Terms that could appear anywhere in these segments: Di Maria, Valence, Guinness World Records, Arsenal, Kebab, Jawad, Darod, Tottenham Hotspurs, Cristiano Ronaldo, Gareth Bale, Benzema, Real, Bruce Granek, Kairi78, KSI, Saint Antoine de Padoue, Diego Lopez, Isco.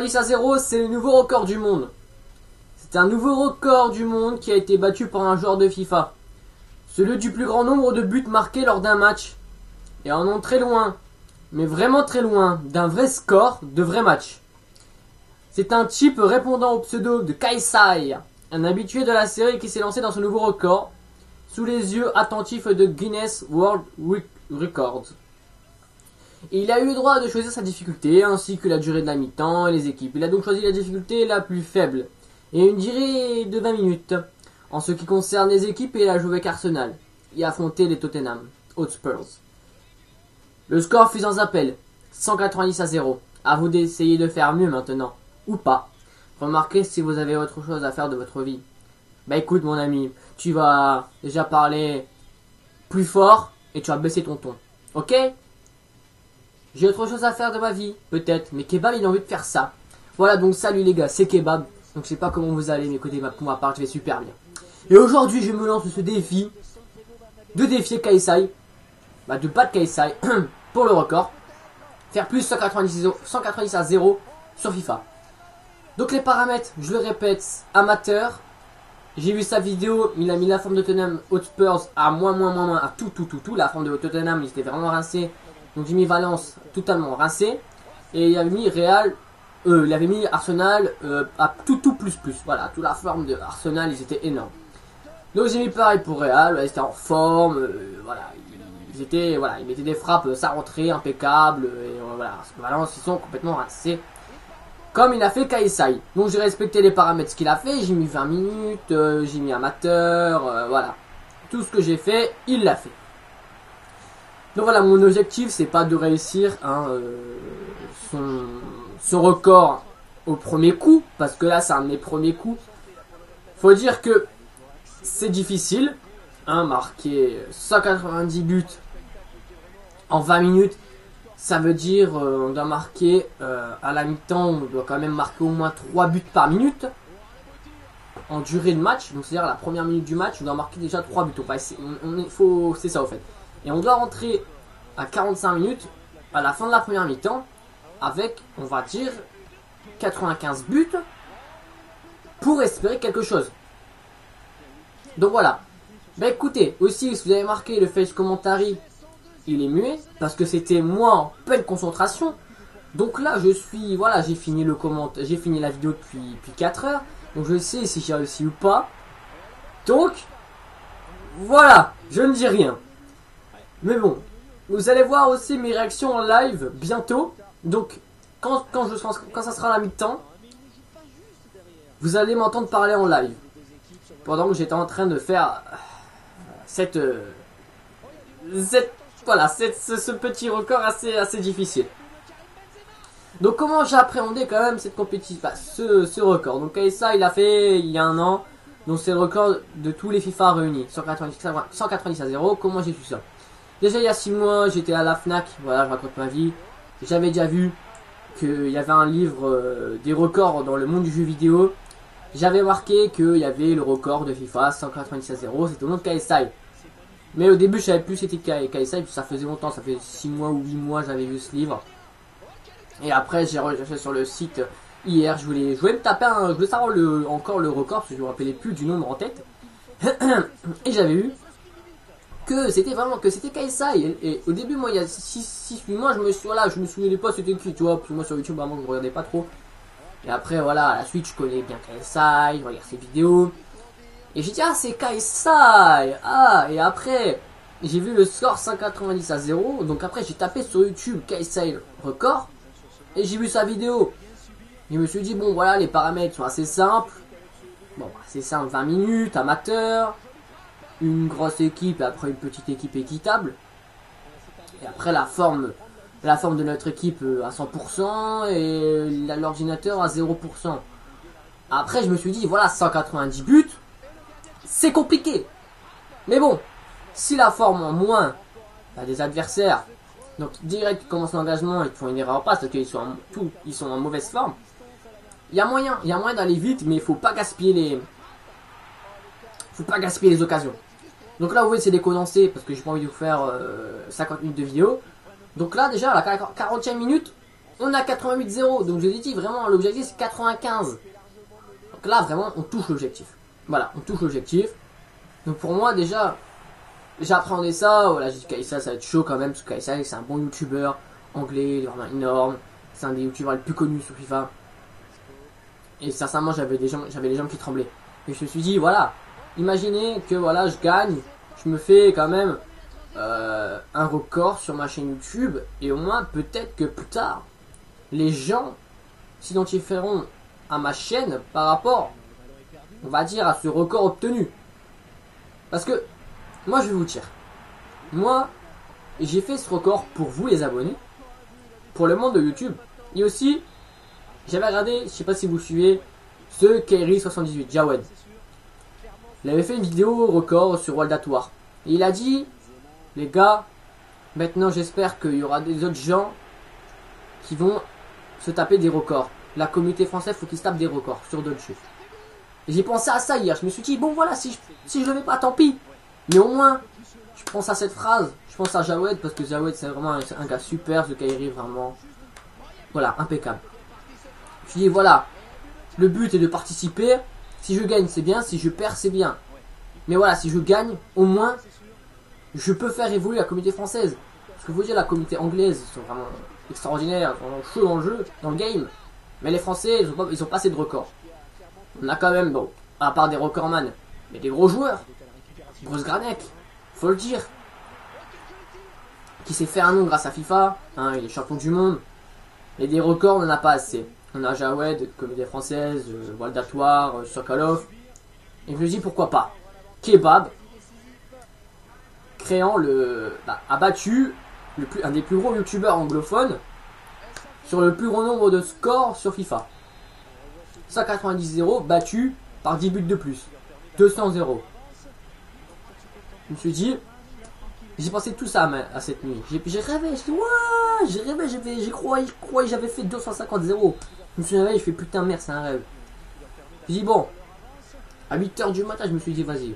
90-0, c'est le nouveau record du monde. C'est un nouveau record du monde qui a été battu par un joueur de FIFA. Celui du plus grand nombre de buts marqués lors d'un match. Et en très loin, mais vraiment très loin, d'un vrai score, de vrai match. C'est un type répondant au pseudo de KSI, un habitué de la série qui s'est lancé dans ce nouveau record, sous les yeux attentifs de Guinness World Records. Et il a eu le droit de choisir sa difficulté, ainsi que la durée de la mi-temps et les équipes. Il a donc choisi la difficulté la plus faible, et une durée de 20 minutes. En ce qui concerne les équipes, il a joué avec Arsenal, et affronté les Tottenham Hotspurs. Le score fut sans appel, 190-0. À vous d'essayer de faire mieux maintenant, ou pas. Remarquez si vous avez autre chose à faire de votre vie. Bah écoute mon ami, tu vas déjà parler plus fort et tu vas baisser ton ton, ok? J'ai autre chose à faire de ma vie, peut-être, mais Kebab il a envie de faire ça. Voilà donc salut les gars, c'est Kebab, donc je sais pas comment vous allez, mais écoutez, pour ma part je vais super bien. Et aujourd'hui je me lance ce défi de défier KSI, bah de battre KSI pour le record, faire plus 190-0 sur FIFA. Donc les paramètres, je le répète, amateur, j'ai vu sa vidéo, il a mis la forme de Tottenham Hotspurs à moins, à tout, la forme de Tottenham, il était vraiment rincé, donc j'ai mis Valence totalement rincé, et il avait mis Real, il avait mis Arsenal à tout plus, voilà, toute la forme de Arsenal, ils étaient énormes. Donc j'ai mis pareil pour Real, ils étaient en forme, voilà, ils mettaient des frappes, ça rentrait, impeccable, et voilà, Valence, ils sont complètement rincés. Comme il a fait KSI. Donc j'ai respecté les paramètres qu'il a fait. J'ai mis 20 minutes, j'ai mis amateur, voilà. Tout ce que j'ai fait, il l'a fait. Donc voilà, mon objectif, c'est pas de réussir hein, son record au premier coup. Parce que là, c'est un de mes premiers coups. Faut dire que c'est difficile. Hein, marquer 190 buts en 20 minutes. Ça veut dire on doit marquer à la mi-temps, on doit quand même marquer au moins 3 buts par minute en durée de match. Donc c'est-à-dire la première minute du match, on doit marquer déjà 3 buts. C'est ça au fait. Et on doit rentrer à 45 minutes à la fin de la première mi-temps avec, on va dire, 95 buts pour espérer quelque chose. Donc voilà. Bah écoutez, aussi si vous avez marqué le face commentary, il est muet, parce que c'était moi en pleine concentration. Donc là, je suis, voilà, j'ai fini le commentaire, j'ai fini la vidéo depuis 4 heures. Donc je sais si j'ai réussi ou pas. Donc, voilà, je ne dis rien. Mais bon, vous allez voir aussi mes réactions en live bientôt. Donc, quand ça sera la mi-temps, vous allez m'entendre parler en live. Pendant que j'étais en train de faire voilà, c'est ce petit record assez difficile. Donc comment j'ai appréhendé quand même cette compétition, bah, ce record. Donc KSI il a fait il y a un an. Donc c'est le record de tous les FIFA réunis, 190-0, comment j'ai su ça? Déjà il y a 6 mois j'étais à la FNAC, voilà je raconte ma vie. J'avais déjà vu qu'il y avait un livre des records dans le monde du jeu vidéo. J'avais marqué qu'il y avait le record de FIFA 190-0, c'était au nom de KSI. Mais au début, je savais plus c'était KSI, ça faisait longtemps, ça fait 6 mois ou 8 mois j'avais vu ce livre. Et après, j'ai recherché sur le site hier, je voulais me taper, je voulais savoir encore le record, parce que je me rappelais plus du nombre en tête. Et j'avais vu que c'était vraiment, que c'était KSI. Et au début, moi, il y a 6-8 mois, je me souvenais pas c'était qui, tu vois, parce que moi sur YouTube, vraiment, je ne regardais pas trop. Et après, voilà, à la suite, je connais bien KSI, je regarde ses vidéos. Et j'ai dit, ah, c'est KSI. Ah, et après, j'ai vu le score 190-0. Donc après, j'ai tapé sur YouTube KSI record. Et j'ai vu sa vidéo. Je me suis dit, bon, voilà, les paramètres sont assez simples. Bon, assez simple, 20 minutes, amateur. Une grosse équipe, et après une petite équipe équitable. Et après, la forme de notre équipe à 100% et l'ordinateur à 0%. Après, je me suis dit, voilà, 190 buts. C'est compliqué. Mais bon, si la forme en moins des adversaires, donc direct commence l'engagement, ils font une erreur en passe parce qu'ils sont en mauvaise forme. Il y a moyen d'aller vite, mais il faut pas gaspiller les occasions. Donc là, vous voyez, c'est décondensé parce que j'ai pas envie de vous faire 50 minutes de vidéo. Donc là, déjà à la 40e minute, On a 88-0. Donc je vous ai dit vraiment l'objectif c'est 95. Donc là vraiment on touche l'objectif. Voilà, on touche l'objectif. Donc pour moi déjà, j'appréhendais ça. Voilà, j'ai dit KSI ça va être chaud quand même. Parce que KSI c'est un bon youtubeur anglais, il est vraiment énorme. C'est un des youtubeurs les plus connus sur FIFA. Et sincèrement j'avais les jambes qui tremblaient. Et je me suis dit voilà, imaginez que voilà je gagne, je me fais quand même un record sur ma chaîne YouTube. Et au moins peut-être que plus tard les gens s'identifieront à ma chaîne par rapport, on va dire, à ce record obtenu. Parce que moi je vais vous dire, moi j'ai fait ce record pour vous les abonnés, pour le monde de YouTube. Et aussi j'avais regardé, je sais pas si vous suivez, ce Kairi78, Jawad. Il avait fait une vidéo record sur World at War. Et il a dit, les gars, maintenant j'espère qu'il y aura des autres gens qui vont se taper des records. La communauté française, faut qu'ils se tapent des records sur d'autres choses. Et j'ai pensé à ça hier, je me suis dit, bon voilà, si je le mets pas, tant pis. Mais au moins, je pense à cette phrase, je pense à Jawad, parce que Jawad c'est vraiment un gars super, ce Kairi vraiment, voilà, impeccable. Je dis voilà, le but est de participer. Si je gagne c'est bien, si je perds c'est bien. Mais voilà, si je gagne, au moins je peux faire évoluer la communauté française. Parce que vous voyez la communauté anglaise, ils sont vraiment extraordinaires, ils sont chauds dans le jeu, dans le game. Mais les Français, ils ont pas assez de records. On a quand même, bon, à part des recordman, mais des gros joueurs. Bruce Granek, faut le dire. Qui s'est fait un nom grâce à FIFA, hein, il est champion du monde. Mais des records, on n'en a pas assez. On a Jawad, Comédie Française, World at War, sur Call of. Et je me dis pourquoi pas. Kebab, créant le, bah, a battu un des plus gros youtubeurs anglophones sur le plus grand nombre de scores sur FIFA. 190-0 battu par 10 buts de plus. 200-0. Je me suis dit, j'ai pensé tout ça à cette nuit. J'ai rêvé, j'ai dit ouais, j'ai rêvé, j'y croyais, j'avais fait 250-0. Je me suis réveillé, je fais putain merde, c'est un rêve. J'ai dit bon, à 8h du matin, je me suis dit vas-y,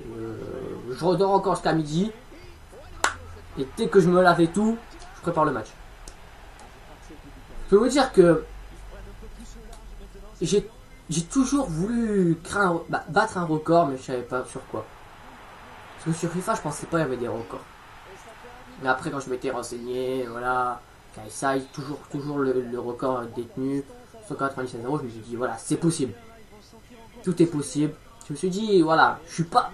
je redors encore jusqu'à midi. Et dès que je me lave et tout, je prépare le match. Je peux vous dire que j'ai toujours voulu battre un record, mais je savais pas sur quoi. Parce que sur FIFA, je pensais pas qu'il y avait des records. Mais après, quand je m'étais renseigné, voilà, KSI, toujours le record détenu, 197-0, je me suis dit, voilà, c'est possible. Tout est possible. Je me suis dit, voilà, je suis pas...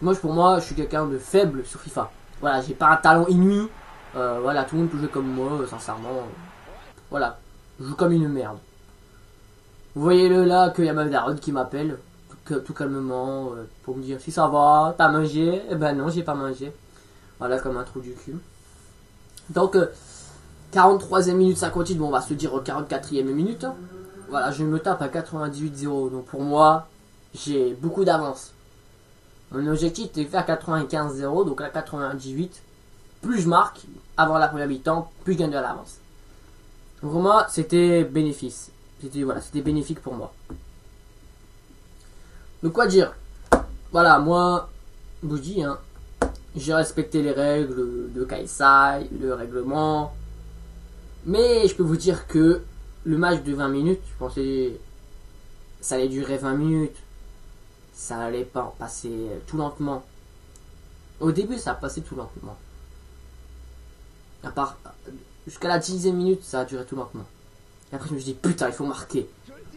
Moi, pour moi, je suis quelqu'un de faible sur FIFA. Voilà, j'ai pas un talent inouï. Voilà, tout le monde peut jouer comme moi, sincèrement. Voilà, je joue comme une merde. Vous voyez-le là, qu'il y a même Darod qui m'appelle, tout calmement, pour me dire, si ça va, t'as mangé? Eh ben non, j'ai pas mangé. Voilà, comme un trou du cul. Donc, 43e minute 58, bon, on va se dire 44e minute. Voilà, je me tape à 98-0. Donc, pour moi, j'ai beaucoup d'avance. Mon objectif était de faire 95-0. Donc, à 98, plus je marque avant la première mi-temps, plus je gagne de l'avance. Donc, pour moi, c'était bénéfice. Voilà, c'était bénéfique pour moi. Donc, quoi dire? Voilà, moi, je vous dis, hein. J'ai respecté les règles de KSI, le règlement. Mais je peux vous dire que le match de 20 minutes, je pensais ça allait durer 20 minutes. Ça allait pas passer tout lentement. Au début, ça passait tout lentement. À part jusqu'à la 10e minute, ça a duré tout lentement. Et après, je me suis dit, putain, il faut marquer.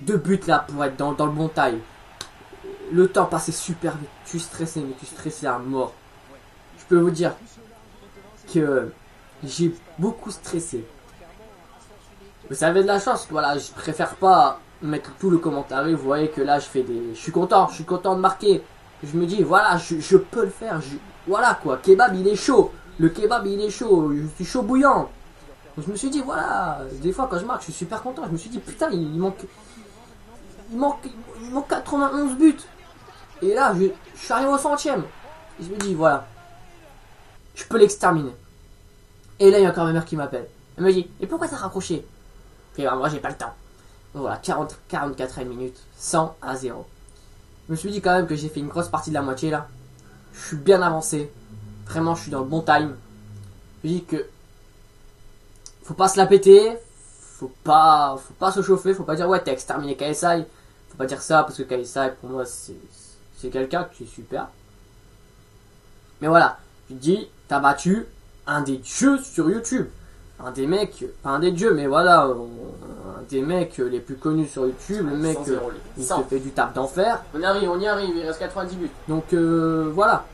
2 buts là pour être dans le bon time. Le temps passait super vite. Tu stressais, mais tu stressais à mort. Je peux vous dire que j'ai beaucoup stressé. Vous savez, de la chance, voilà, je préfère pas mettre tout le commentaire. Vous voyez que là, je suis content de marquer. Je me dis, voilà, je peux le faire. Voilà quoi, Kebab, il est chaud. Le Kebab, il est chaud. Je suis chaud bouillant. Donc, je me suis dit, voilà, des fois quand je marque, je suis super content. Je me suis dit, putain, il manque 91 buts. Et là, je suis arrivé au 100e. Je me dis, voilà. Je peux l'exterminer. Et là, il y a encore ma mère qui m'appelle. Elle me dit, et pourquoi t'as raccroché? Et ben, moi, j'ai pas le temps. Donc, voilà, 44e minute, 100-0. Je me suis dit quand même que j'ai fait une grosse partie de la moitié, là. Je suis bien avancé. Vraiment, je suis dans le bon time. Je me dis que faut pas se la péter. faut pas se chauffer, faut pas dire ouais t'as exterminé KSI, faut pas dire ça parce que KSI pour moi c'est quelqu'un qui est super. Mais voilà, tu te dis t'as battu un des dieux sur YouTube, un des mecs, pas un des dieux mais voilà, un des mecs les plus connus sur YouTube, le mec il se fait du taf d'enfer. On y arrive, il reste 90 buts. Donc voilà,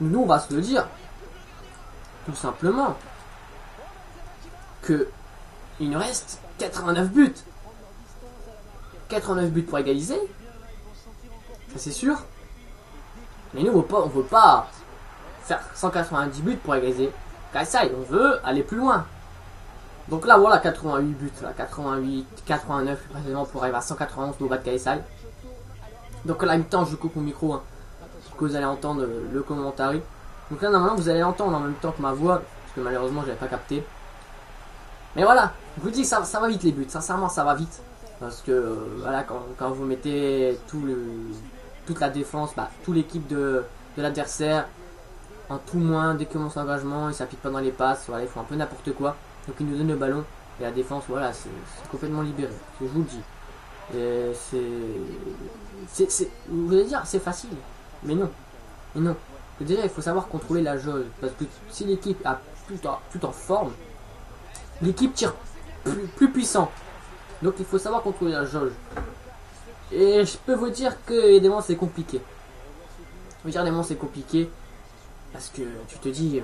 nous on va se le dire, tout simplement. Que il nous reste 89 buts. 89 buts pour égaliser. Ça c'est sûr. Mais nous on veut pas faire 190 buts pour égaliser KSI. On veut aller plus loin. Donc là voilà 88 buts. Là, 88, 89 précisément pour arriver à 191 pour battre KSI. Donc là en même temps je coupe mon micro hein, parce que vous allez entendre le commentaire. Donc là normalement vous allez l'entendre en même temps que ma voix, parce que malheureusement j'avais pas capté. Mais voilà, je vous dis que ça va vite les buts, sincèrement ça va vite. Parce que voilà, quand vous mettez toute la défense, bah, toute l'équipe de l'adversaire, en tout moins, dès que commence l'engagement, ils s'appliquent pas dans les passes, voilà, ils font un peu n'importe quoi. Donc ils nous donnent le ballon, et la défense, voilà, c'est complètement libéré, je vous le dis. Vous allez dire, c'est facile, mais non. Et non. Déjà, il faut savoir contrôler la jauge, parce que si l'équipe a tout en forme, l'équipe tire plus puissant. Donc il faut savoir contrôler la jauge. Et je peux vous dire que des moments c'est compliqué. Je veux dire des moments c'est compliqué. Parce que tu te dis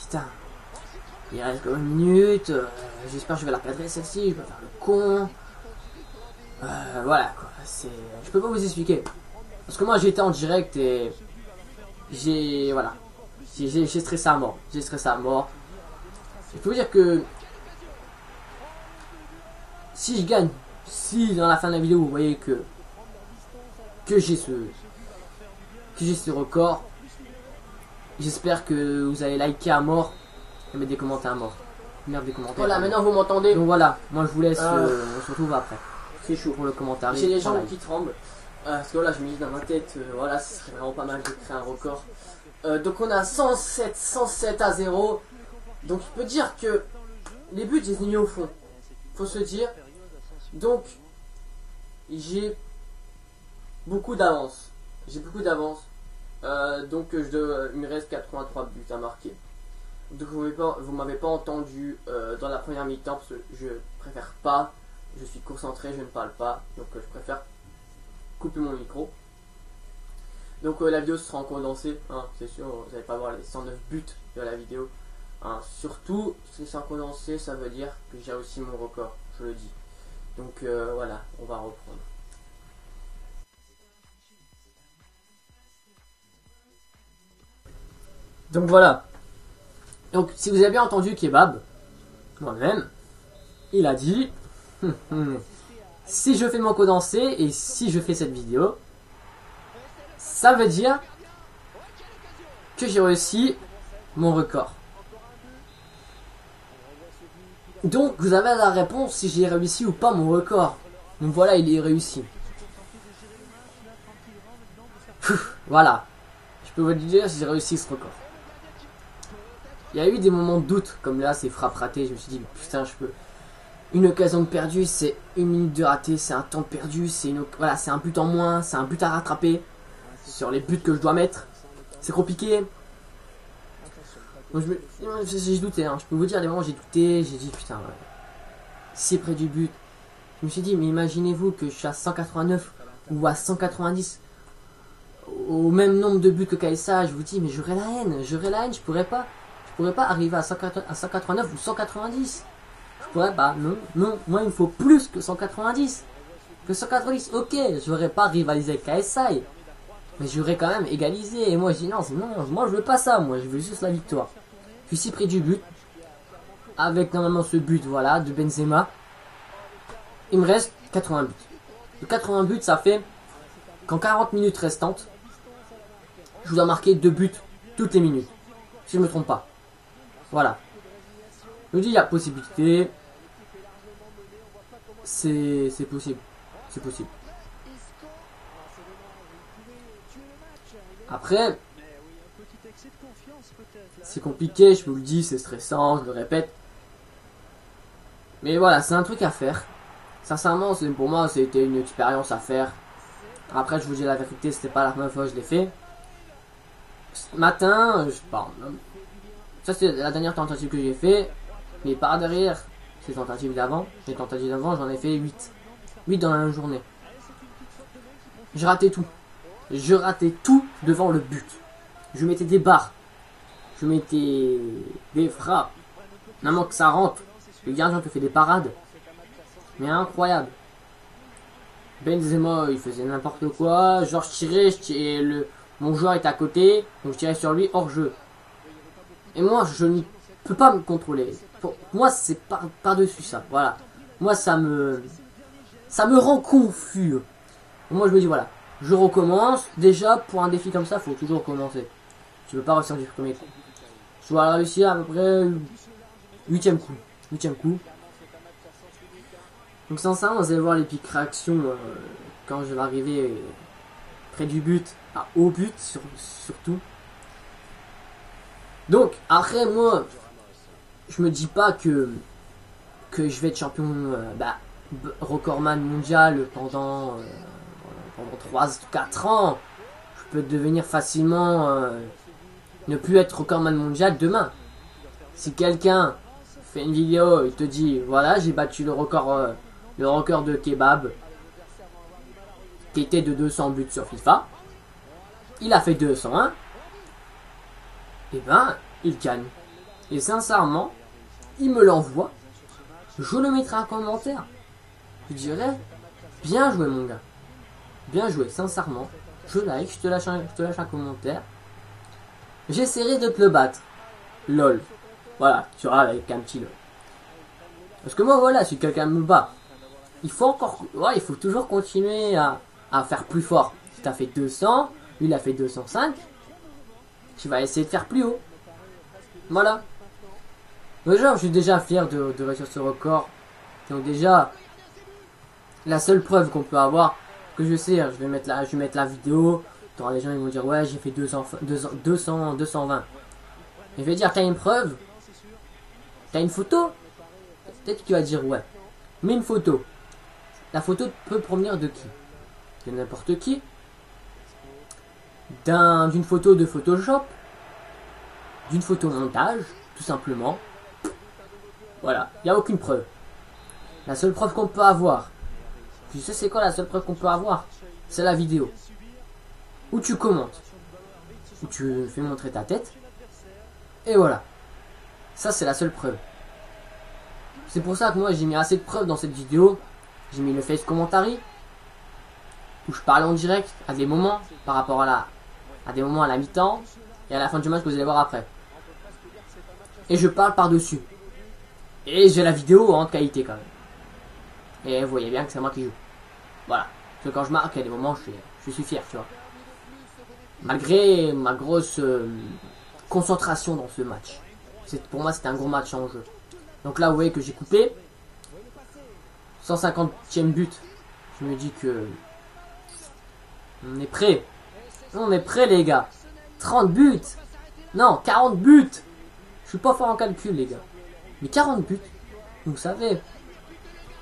putain, il reste quand même une minute. J'espère que je vais la cadrer celle-ci. Je vais faire le con. Voilà quoi. Je peux pas vous expliquer. Parce que moi j'étais en direct et j'ai. Voilà. J'ai stressé à mort. J'ai stressé à mort. Il faut dire que si je gagne, si dans la fin de la vidéo vous voyez que j'ai ce record, j'espère que vous allez liker à mort et mettre des commentaires à mort. Merde des commentaires. Voilà, maintenant vous m'entendez. Donc voilà, moi je vous laisse, on se retrouve après. C'est chaud pour le commentaire. J'ai les jambes qui tremblent. Parce que là je me dis dans ma tête, voilà, ce serait vraiment pas mal de créer un record. Donc on a 107 à 0. Donc je peux dire que les buts j'ai mis au fond, faut se dire. Donc j'ai beaucoup d'avance, donc il me reste 83 buts à marquer. Donc vous m'avez pas entendu dans la première mi-temps parce que je préfère pas, je suis concentré, je ne parle pas, donc je préfère couper mon micro. Donc la vidéo sera en condensé, hein, c'est sûr, vous n'allez pas voir les 109 buts de la vidéo. Hein, surtout, si c'est condensé, ça veut dire que j'ai aussi mon record, je le dis. Donc voilà, on va reprendre. Donc voilà. Donc si vous avez bien entendu Kebab, moi-même, il a dit si je fais mon condensé et si je fais cette vidéo, ça veut dire que j'ai réussi mon record. Donc vous avez la réponse si j'ai réussi ou pas mon record. Donc voilà, il est réussi. Voilà. Je peux vous dire si j'ai réussi ce record. Il y a eu des moments de doute, comme là c'est frappe ratée. Je me suis dit putain je peux. Une occasion de perdu, c'est une minute de raté, c'est un temps perdu, c'est une... voilà, c'est un but en moins, c'est un but à rattraper. Sur les buts que je dois mettre. C'est compliqué. Bon, j'ai douté, hein. Je peux vous dire, des moments j'ai douté, j'ai dit putain, ouais, c'est près du but. Je me suis dit, mais imaginez-vous que je suis à 189 ou à 190, au même nombre de buts que KSA, je vous dis, mais j'aurais la haine, je pourrais pas arriver à 189 ou 190. Je pourrais pas, non, non, moi il me faut plus que 190. Que 190, ok, je n'aurais pas rivalisé avec KSI. Mais j'aurais quand même égalisé. Et moi, je dis non, moi, je veux pas ça. Moi, je veux juste la victoire. Je suis si près du but. Avec normalement ce but, voilà, de Benzema. Il me reste 80 buts. De 80 buts, ça fait qu'en 40 minutes restantes, je dois marquer 2 buts toutes les minutes. Si je me trompe pas. Voilà. Je vous dis, il y a possibilité. C'est possible. C'est possible. Après, c'est compliqué, je vous le dis, c'est stressant, je le répète. Mais voilà, c'est un truc à faire. Sincèrement, pour moi, c'était une expérience à faire. Après, je vous dis la vérité, c'était pas la première fois que je l'ai fait. Ce matin, ça c'est la dernière tentative que j'ai fait. Mais par derrière, ces tentatives d'avant, j'en ai fait 8. 8 dans la même journée. Je ratais tout. Je ratais tout devant le but. Je mettais des barres. Je mettais des frappes. Maman que ça rentre. Le gardien te fait des parades. Mais incroyable. Benzema, il faisait n'importe quoi. Genre, je tirais mon joueur est à côté. Donc, je tirais sur lui hors jeu. Et moi, je n'y peux pas me contrôler. Pour moi, c'est par-dessus ça. Voilà. Moi, ça me rend confus. Moi, je me dis, voilà. Je recommence. Déjà, pour un défi comme ça, faut toujours recommencer. Tu peux pas réussir du premier coup. Tu vas réussir à peu près 8e coup. 8e coup. Donc sans ça, vous allez voir les pics réactions quand je vais arriver près du but, au but surtout. Donc après moi, je me dis pas que je vais être champion recordman mondial pendant 3-4 ans. Je peux devenir facilement ne plus être recordman mondial demain. Si quelqu'un fait une vidéo, il te dit voilà, j'ai battu le record de Kebab qui était de 200 buts sur FIFA. Il a fait 201. Et ben, il gagne. Et sincèrement, il me l'envoie. Je le mettrai en commentaire. Je dirais, bien joué mon gars. Bien joué, sincèrement. Je like, je te lâche un commentaire. J'essaierai de te le battre. LOL. Voilà, tu auras avec un petit LOL. Parce que moi, voilà, si quelqu'un me bat, il faut toujours continuer à faire plus fort. Si tu as fait 200, lui il a fait 205, tu vas essayer de faire plus haut. Voilà. Déjà, je suis déjà fier de réussir ce record. Donc déjà, la seule preuve qu'on peut avoir, que je sais, je vais mettre la vidéo, t'auras les gens ils vont dire ouais j'ai fait 220. Et je vais dire t'as une preuve, t'as une photo, peut-être que tu vas dire ouais. Mais une photo. La photo peut provenir de qui? De n'importe qui. D'une photo de Photoshop. D'une photo montage, tout simplement. Voilà, il n'y a aucune preuve. La seule preuve qu'on peut avoir, tu sais c'est quoi la seule preuve qu'on peut avoir? C'est la vidéo. Où tu commentes. Où tu fais montrer ta tête. Et voilà. Ça c'est la seule preuve. C'est pour ça que moi j'ai mis assez de preuves dans cette vidéo. J'ai mis le face commentary où je parle en direct à des moments par rapport à des moments à la mi-temps et à la fin du match que vous allez voir après. Et je parle par-dessus. Et j'ai la vidéo en qualité quand même. Et vous voyez bien que c'est moi qui joue. Voilà. Parce que quand je marque, il y a des moments où je suis fier, tu vois. Malgré ma grosse concentration dans ce match. Pour moi, c'était un gros match en jeu. Donc là, vous voyez que j'ai coupé. 150e but. Je me dis que on est prêt. On est prêt, les gars. 30 buts. Non, 40 buts. Je suis pas fort en calcul, les gars. Mais 40 buts. Vous savez,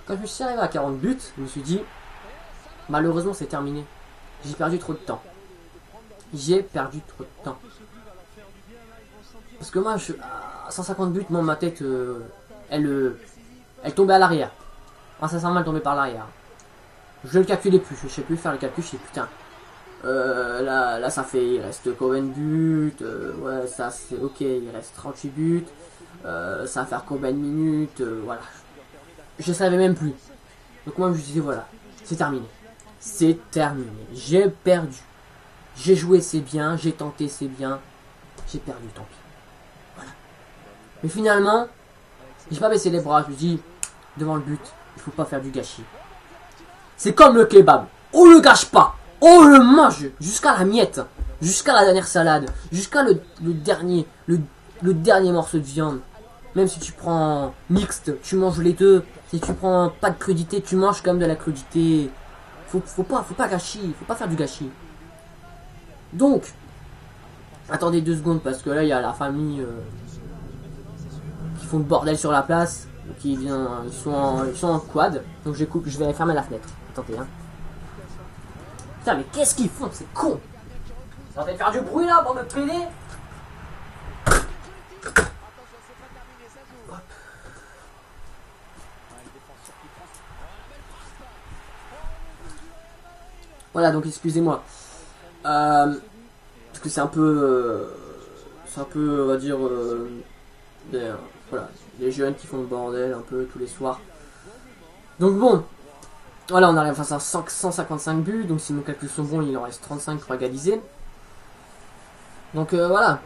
quand je suis arrivé à 40 buts, je me suis dit, malheureusement, c'est terminé. J'ai perdu trop de temps. J'ai perdu trop de temps. Parce que moi, je suis à 150 buts. Moi, ma tête, elle tombait à l'arrière. Sincèrement, elle tombait par l'arrière. Je le calculais plus. Je sais plus faire le calcul. Je sais putain. Là, ça fait. Il reste combien de buts? Ouais, ça c'est ok. Il reste 38 buts. Ça va faire combien de minutes? Voilà. Je savais même plus. Donc moi, je disais voilà, c'est terminé. C'est terminé. J'ai perdu. J'ai joué, c'est bien. J'ai tenté, c'est bien. J'ai perdu, tant pis. Voilà. Mais finalement, j'ai pas baissé les bras. Je me dis, devant le but, il faut pas faire du gâchis. C'est comme le kebab. On le gâche pas. On le mange jusqu'à la miette. Jusqu'à la dernière salade. Jusqu'à le dernier morceau de viande. Même si tu prends mixte, tu manges les deux. Si tu prends pas de crudité, tu manges quand même de la crudité. Faut pas gâchis. Faut pas faire du gâchis. Donc, attendez 2 secondes parce que là, il y a la famille qui font le bordel sur la place. qui vient, ils sont en quad, donc je vais fermer la fenêtre. Attendez, hein. Putain, mais qu'est-ce qu'ils font, c'est con. Ça va faire du bruit là pour me péler. Voilà, donc excusez-moi. Parce que c'est un peu... c'est un peu, on va dire... voilà, les jeunes qui font le bordel un peu tous les soirs. Donc bon. Voilà, on arrive face à 155 buts. Donc si mes calculs sont bons, il en reste 35 pour égaliser. Donc voilà.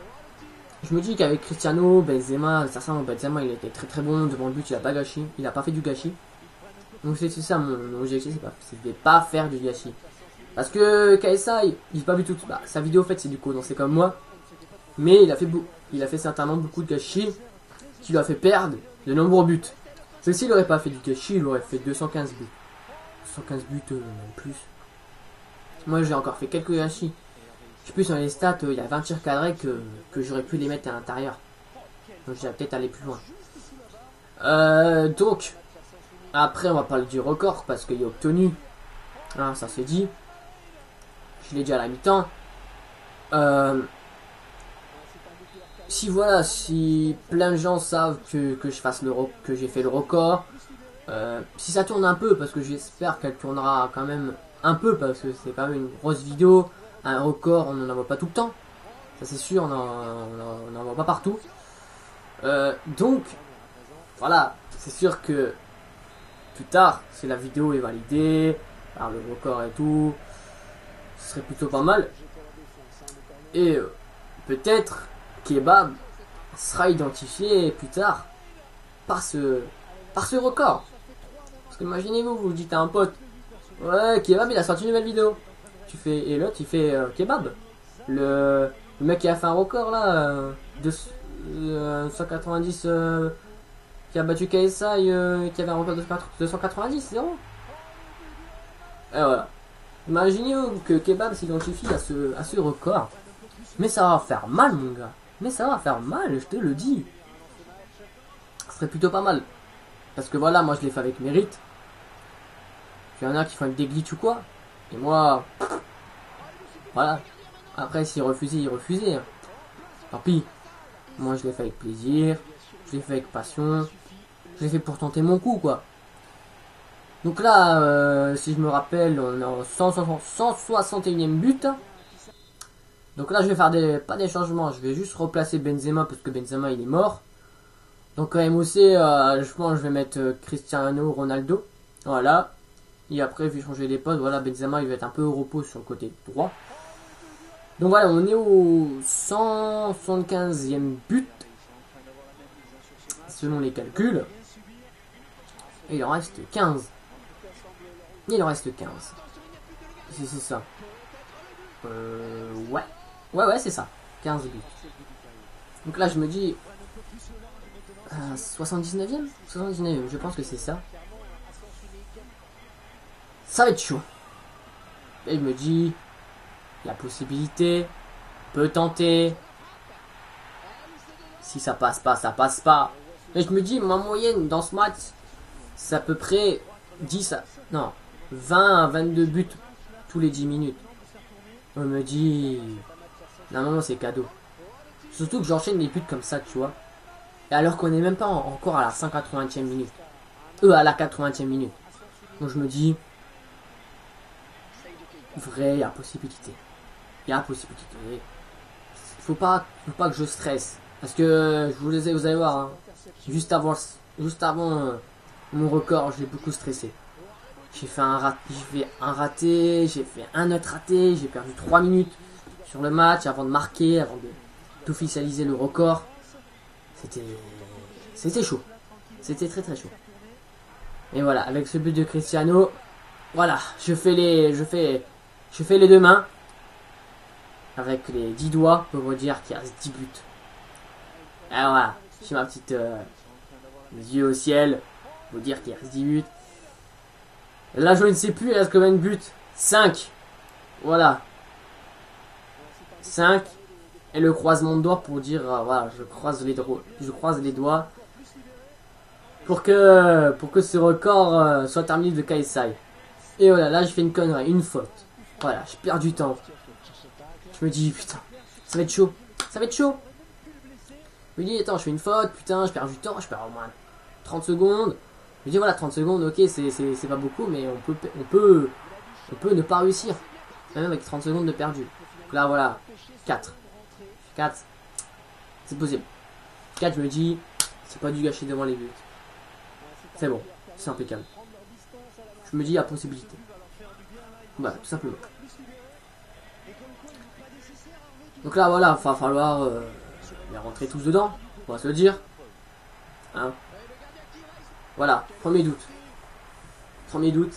Je me dis qu'avec Cristiano, Benzema, il était très très bon. Devant le but, il n'a pas gâché. Il n'a pas fait du gâchis. Donc c'est ça mon objectif, c'est de pas faire du gâchis. Parce que KSI, j'ai pas vu toute sa vidéo, en fait, c'est du condensé comme moi. Mais il a fait certainement beaucoup de gâchis qui lui a fait perdre de nombreux buts. Ceci, il aurait pas fait du gâchis, il aurait fait 215 buts. 215 buts, même plus. Moi, j'ai encore fait quelques gâchis. Je sais plus, dans les stats, il y a 20 tirs cadrés que j'aurais pu les mettre à l'intérieur. Donc, j'aurais peut-être allé plus loin. Donc, après, on va parler du record parce qu'il est obtenu. Hein, ça c'est dit. Je l'ai déjà à la mi-temps. Si voilà, si plein de gens savent que j'ai fait le record, si ça tourne un peu, parce que j'espère qu'elle tournera quand même un peu, parce que c'est quand même une grosse vidéo, un record, on n'en voit pas tout le temps, ça c'est sûr, on n'en voit pas partout. Donc, voilà, c'est sûr que plus tard, si la vidéo est validée, par le record et tout, ce serait plutôt pas mal. Et peut-être Kebab sera identifié plus tard par ce record. Parce que imaginez-vous, vous dites à un pote, ouais, Kebab il a sorti une nouvelle vidéo. Tu fais, et l'autre il fait Kebab. Le mec qui a fait un record là, de 190, qui a battu KSI, qui avait un record de 290, 0. Et voilà. Imaginez-vous que Kebab s'identifie à ce record. Mais ça va faire mal, mon gars. Mais ça va faire mal, je te le dis. Ce serait plutôt pas mal. Parce que voilà, moi je l'ai fait avec mérite. Il y en a qui font avec des glitches ou quoi. Et moi... Voilà. Après, s'il refusait, il refusait. Tant pis. Moi je l'ai fait avec plaisir. Je l'ai fait avec passion. Je l'ai fait pour tenter mon coup, quoi. Donc là, si je me rappelle, on est en 161e but. Donc là, je vais faire pas des changements, je vais juste replacer Benzema parce que Benzema, il est mort. Donc à MOC, je pense que je vais mettre Cristiano Ronaldo. Voilà. Et après, je vais changer les postes. Voilà, Benzema, il va être un peu au repos sur le côté droit. Donc voilà, on est au 175e but. Selon les calculs. Et il en reste 15. Il en reste 15. Si c'est ça. Ouais. Ouais, c'est ça. 15 buts. Donc là, je me dis... 79e 79e, je pense que c'est ça. Ça va être chaud. Et je me dis... La possibilité. Peut tenter. Si ça passe pas, ça passe pas. Mais je me dis, ma moyenne dans ce match... C'est à peu près 20 à 22 buts tous les 10 minutes. On me dit... Non, c'est cadeau. Surtout que j'enchaîne les buts comme ça, tu vois. Et alors qu'on n'est même pas encore à la 180e minute. À la 80e minute. Donc je me dis... Vrai, il y a possibilité. Il y a possibilité. Faut pas que je stresse. Parce que, vous allez voir, hein, juste avant mon record, j'ai beaucoup stressé. J'ai fait un raté, j'ai fait un autre raté, j'ai perdu 3 minutes sur le match avant de marquer, avant d'officialiser le record. C'était chaud. C'était très très chaud. Et voilà, avec ce but de Cristiano, voilà, je fais les deux mains avec les 10 doigts pour vous dire qu'il reste 10 buts. Alors voilà, je fais ma petite yeux au ciel. Vous dire qu'il reste 10 buts. Là, je ne sais plus, il reste combien de buts? 5. Voilà. 5. Et le croisement de doigts pour dire, voilà, je croise les doigts. pour que ce record soit un livre de KSI. Et voilà, là je fais une connerie, une faute. Voilà, je perds du temps. Je me dis, putain, ça va être chaud. Ça va être chaud. Je me dis, attends, je fais une faute, putain, je perds du temps, je perds au moins 30 secondes. Je me dis, voilà, 30 secondes, ok, c'est pas beaucoup, mais on peut ne pas réussir. Même avec 30 secondes de perdu. Donc là, voilà, 4. C'est possible. 4, je me dis, c'est pas du gâchis devant les buts. C'est bon, c'est impeccable. Je me dis, à possibilité. Bah, tout simplement. Donc là, voilà, il va falloir rentrer tous dedans. On va se le dire. Hein. Voilà, premier doute. Premier doute.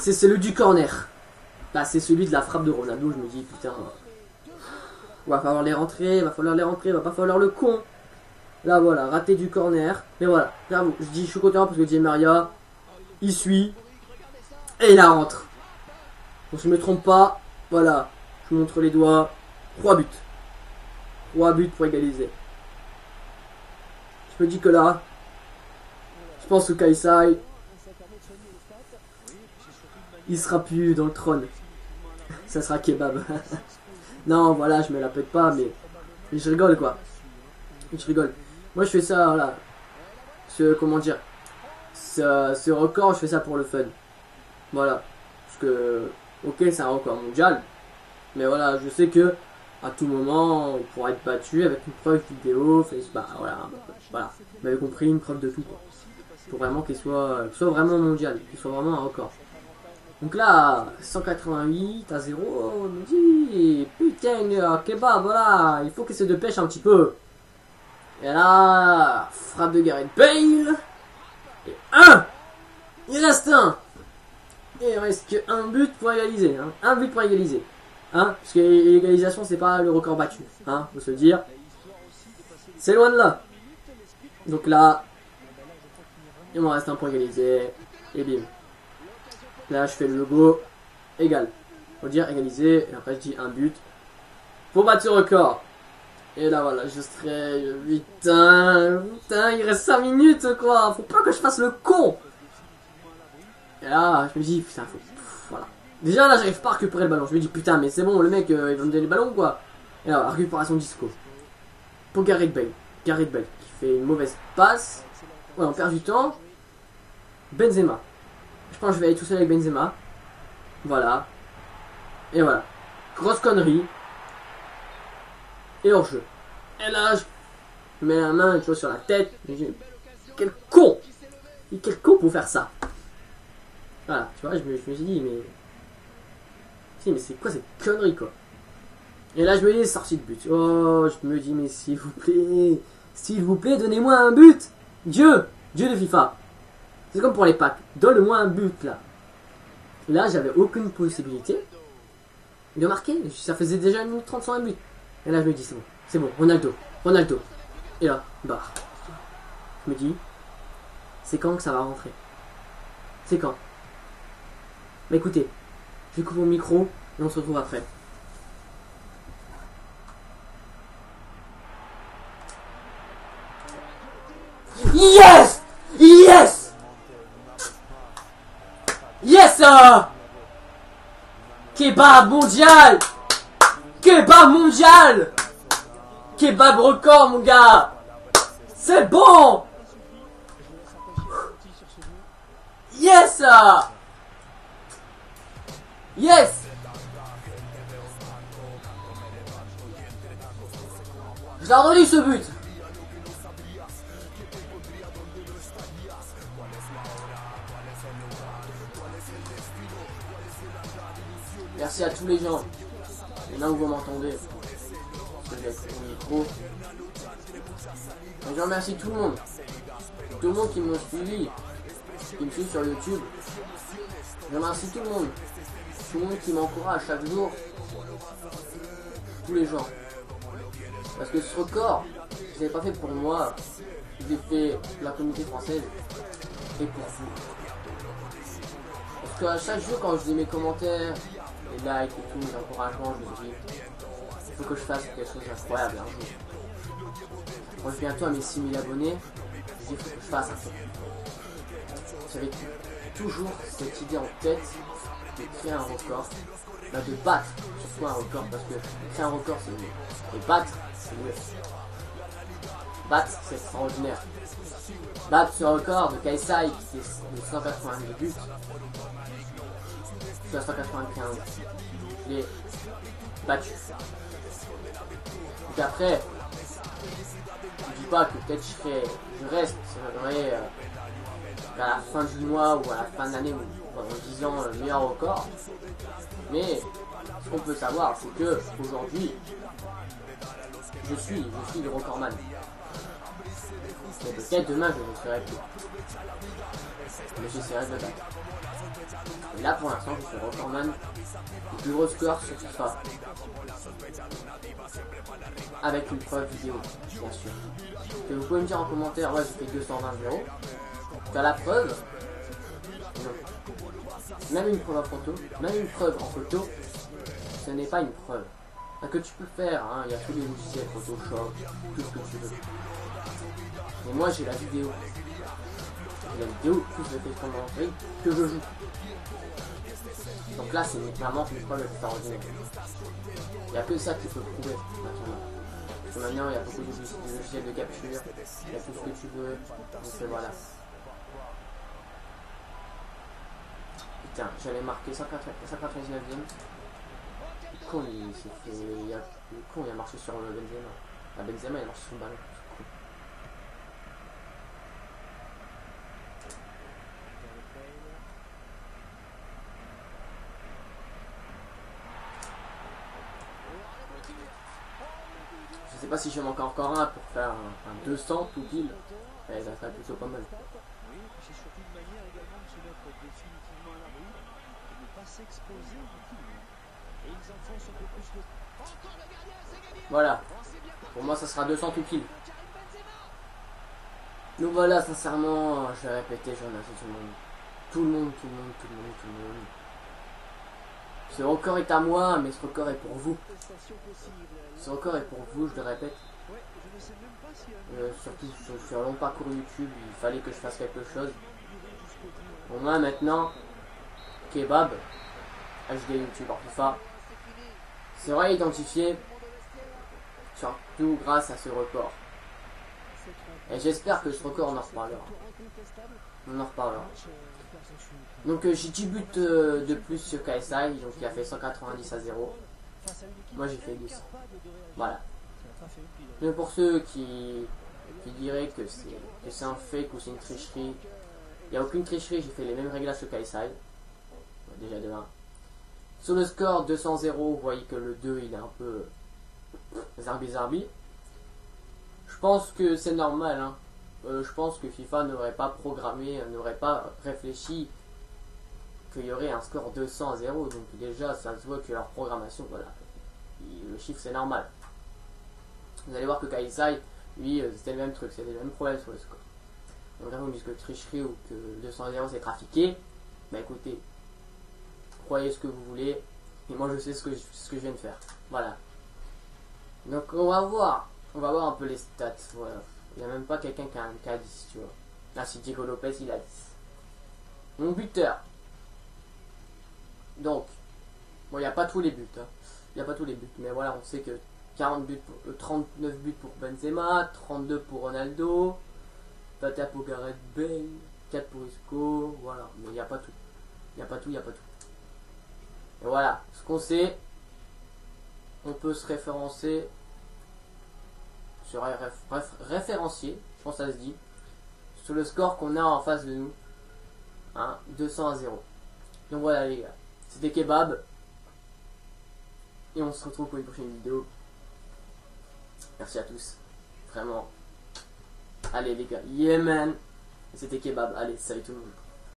C'est celui du corner. Là, c'est celui de la frappe de Ronaldo. Je me dis, putain, va falloir les rentrer, va falloir les rentrer, va pas falloir le con. Là, voilà, raté du corner. Mais voilà, bravo. Je dis, je suis content parce que Di Maria, il suit. Et la rentre. Donc, je me trompe pas. Voilà, je vous montre les doigts. 3 buts. 3 buts pour égaliser. Je me dis que là, je pense que KSI, il sera plus dans le trône. Ça sera Kebab. Non, voilà, je me la pète pas, mais je rigole, quoi. Je rigole. Moi, je fais ça, voilà. Comment dire, ce record, je fais ça pour le fun. Voilà. Parce que, ok, c'est un record mondial. Mais voilà, je sais que, à tout moment, on pourra être battu avec une preuve vidéo, Facebook, bah, voilà. Vous avez compris, une preuve de tout, quoi. Pour vraiment qu'il soit vraiment mondial, qu'il soit vraiment un record. Donc là, 188 à 0, on me dit, putain, Kebab, voilà, il faut qu'il se dépêche un petit peu. Et là, frappe de Gareth Bale. Et 1. Il reste 1. Et il reste que 1 but pour égaliser. Hein. 1 but pour égaliser. Hein, parce que l'égalisation, c'est pas le record battu. Hein, faut se dire. C'est loin de là. Donc là, il m'en reste un pour égaliser. Et bim. Là, je fais le logo égal. Faut dire égaliser. Et après, je dis un but pour battre ce record. Et là, voilà, je serai. Putain, il reste 5 minutes, quoi. Faut pas que je fasse le con. Et là, je me dis, putain, faut. Voilà. Déjà, là, j'arrive pas à récupérer le ballon. Je me dis, putain, mais c'est bon, le mec, il va me donner le ballon, quoi. Et là, voilà, récupération d'Isco. Pour Gareth Bale. Gareth Bale qui fait une mauvaise passe. Ouais, on perd du temps. Benzema. Je pense que je vais aller tout seul avec Benzema. Voilà. Et voilà. Grosse connerie. Et hors-jeu. Et là, je mets la main, tu vois, sur la tête. Quel con! Et quel con pour faire ça! Voilà, tu vois, je me suis dit, mais. Si, mais c'est quoi cette connerie, quoi? Et là, je me dis, sortie de but. Oh, je me dis, mais s'il vous plaît. S'il vous plaît, donnez-moi un but! Dieu de FIFA. C'est comme pour les packs. Donne-moi un but, là. Là, j'avais aucune possibilité de marquer. Ça faisait déjà 1 minute 30 sans un but. Et là, je me dis, c'est bon, Ronaldo. Et là, bah. Je me dis, c'est quand que ça va rentrer? C'est quand? Mais écoutez, je coupe mon micro et on se retrouve après. Yes! Yes! Yes! Kebab mondial! Kebab record, mon gars! C'est bon! Yes! Yes! Je l'ai relu, ce but! Merci à tous les gens. Et là où vous m'entendez, je vais mettre mon micro. Je remercie tout le monde. Tout le monde qui m'a suivi. Qui me suit sur YouTube. Je remercie tout le monde. Tout le monde qui m'encourage chaque jour. Tous les gens. Parce que ce record, je ne l'ai pas fait pour moi. Je l'ai fait pour la communauté française. Et pour vous. Parce qu'à chaque jour, quand je dis mes commentaires, les likes et tout, les encouragements, je me dis, il faut que je fasse quelque chose d'incroyable un jour. Je reviens bientôt à mes 6000 abonnés, je dis qu'il se passe à ça. J'avais toujours cette idée en tête de créer un record, bah de battre surtout un record, parce que créer un record c'est mieux, et battre c'est mieux. Battre c'est extraordinaire. Battre ce record de KSI qui est de 182 buts, je suis à 195, je l'ai battu. Donc après, je dis pas que peut-être je reste, j'aimerais à la fin du mois ou à la fin de l'année ou en disant le meilleur record, mais ce qu'on peut savoir c'est que aujourd'hui je suis le recordman. Peut-être demain je ne serai plus, mais j'essaierai de battre. Et là pour l'instant je suis recordman du plus gros score sur FIFA, avec une preuve vidéo bien sûr. Et vous pouvez me dire en commentaire, ouais j'ai fait 220 euros. T'as la preuve, non. Même une preuve en photo, même une preuve en photo, ce n'est pas une preuve. Enfin, que tu peux faire, hein, il y a tous les logiciels, Photoshop, tout ce que tu veux. Mais moi j'ai la vidéo. J'ai la vidéo, plus le fait qu'on montrer que je joue. Donc là c'est clairement une preuve extraordinaire. Il n'y a que ça qui peut prouver maintenant. Parce que maintenant il y a beaucoup de logiciels de capture, il y a tout ce que tu veux. Donc voilà. Putain, j'avais marqué 199ème. Le con il a marché sur le Benzema. La Benzema il a marché sur le ballon. Je sais pas si j'en manque encore un pour faire un 200 tout pile. Ouais, ça serait plutôt pas mal. C'est surtout une manière également de se mettre définitivement à l'abri et de ne pas s'exposer au recul. Et ils enfoncent un peu plus de... Voilà. Pour moi, ça sera 200 tout pile. Donc voilà, sincèrement, je vais répéter, j'en ai tout le monde. Tout le monde. Ce record est à moi, mais ce record est pour vous. Ce record est pour vous, je le répète. Surtout sur long parcours YouTube, il fallait que je fasse quelque chose. Au moins maintenant, Kebab, HD YouTube, en FIFA, sera identifié, surtout grâce à ce record. Et j'espère que ce record, on en reparlera. Donc j'ai 10 buts de plus sur KSI, donc il a fait 190 à 0. Moi j'ai fait 10. Voilà. Mais pour ceux qui diraient que c'est un fake ou c'est une tricherie, il n'y a aucune tricherie, j'ai fait les mêmes réglages que KSI. Déjà de 1. Sur le score 200-0, vous voyez que le 2 il est un peu zarbi-zarbi. Je pense que c'est normal, hein. Je pense que FIFA n'aurait pas programmé, n'aurait pas réfléchi qu'il y aurait un score 200-0. Donc déjà ça se voit que leur programmation, voilà, le chiffre c'est normal. Vous allez voir que KSI, lui, c'était le même truc, c'était le même problème sur le score. Donc là, vous me dites que tricherie ou que 200-0 c'est trafiqué. Bah écoutez, croyez ce que vous voulez, et moi je sais ce que je viens de faire. Voilà. Donc on va voir un peu les stats, voilà. Il n'y a même pas quelqu'un qui a 10, tu vois. Là, c'est Diego Lopez, il a 10. Mon buteur. Donc, bon, il n'y a pas tous les buts, hein. Il n'y a pas tous les buts, mais voilà, on sait que 39 buts pour Benzema, 32 pour Ronaldo, 24 pour Gareth Bale, 4 pour Isco, voilà, mais il n'y a pas tout. Et voilà, ce qu'on sait, on peut se référencer sur un référencier, je pense que ça se dit, sur le score qu'on a en face de nous, hein, 200-0. Donc voilà les gars, c'était Kebab, et on se retrouve pour une prochaine vidéo. Merci à tous, vraiment. Allez les gars, yeah man. C'était Kebab, allez, salut tout le monde.